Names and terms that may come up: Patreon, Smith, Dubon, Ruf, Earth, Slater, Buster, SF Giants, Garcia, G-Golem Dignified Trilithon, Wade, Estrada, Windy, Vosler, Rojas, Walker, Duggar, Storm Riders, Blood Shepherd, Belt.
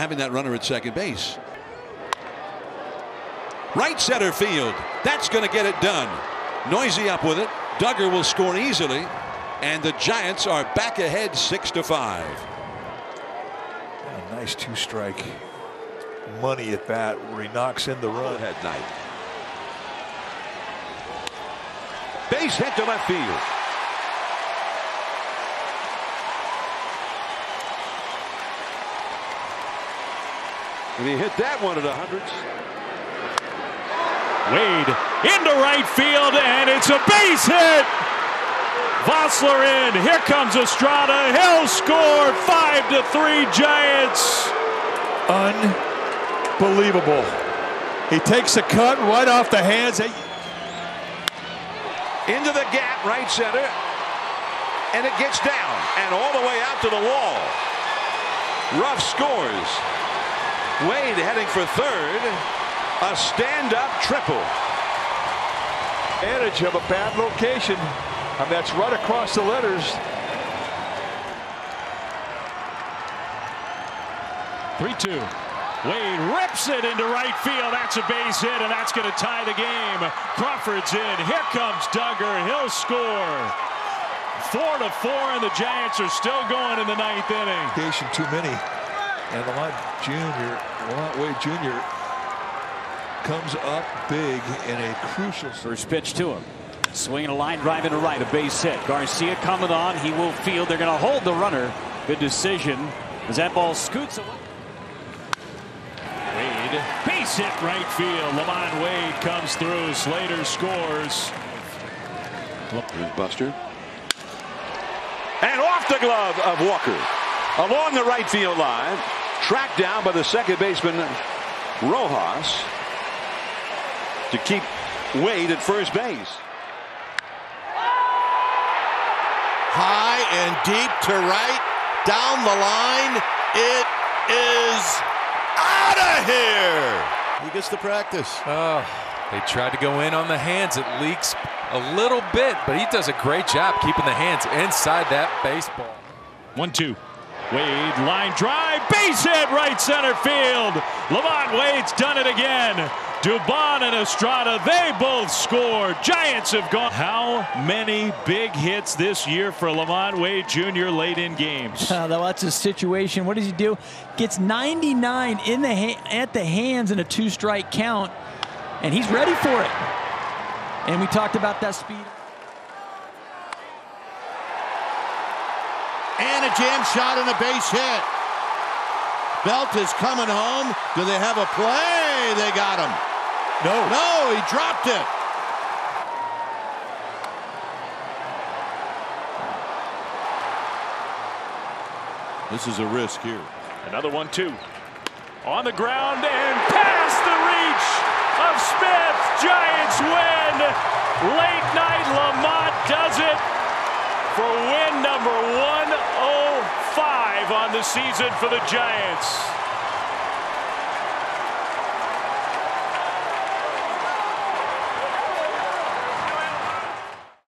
having that runner at second base. Right center field. That's going to get it done. Noisy up with it. Duggar will score easily, and the Giants are back ahead 6-5. A nice two-strike money at bat where he knocks in the run. Head night. Base hit to left field. And he hit that one at 100s. Wade into right field, and it's a base hit. Vosler in. Here comes Estrada. He'll score. 5-3 Giants. Unbelievable. He takes a cut right off the hands. Into the gap, right center, and it gets down and all the way out to the wall. Ruf scores. Wade heading for third. A stand-up triple. Advantage of a bad location. And that's right across the letters. 3-2. Wade rips it into right field. That's a base hit, and that's going to tie the game. Crawford's in. Here comes Duggar. He'll score. 4-4, and the Giants are still going in the ninth inning. Too many. And Lamonte Wade Jr. comes up big in a crucial first pitch to him. Swinging a line drive into right, a base hit. Garcia coming on. He will field. They're going to hold the runner. Good decision as that ball scoots away. Wade, base hit right field. Lamonte Wade comes through. Slater scores. Here's Buster. And off the glove of Walker. Along the right field line. Tracked down by the second baseman Rojas to keep Wade at first base. High and deep to right, down the line. It is out of here. He gets the practice. Oh, they tried to go in on the hands. It leaks a little bit, but he does a great job keeping the hands inside that baseball. 1-2. Wade, line drive, base hit, right center field. Lamonte Wade's done it again. Dubon and Estrada, they both score. Giants have gone. How many big hits this year for Lamonte Wade Jr. late in games? That's a situation. What does he do? Gets 99 in the at the hands in a two-strike count, and he's ready for it. And we talked about that speed. And a jam shot and a base hit. Belt is coming home. Do they have a play? They got him. No, he dropped it. This is a risk here. Another 1-2. On the ground and past the reach of Smith. Giants win. Late night Lamonte does it for win number 105 on the season for the Giants.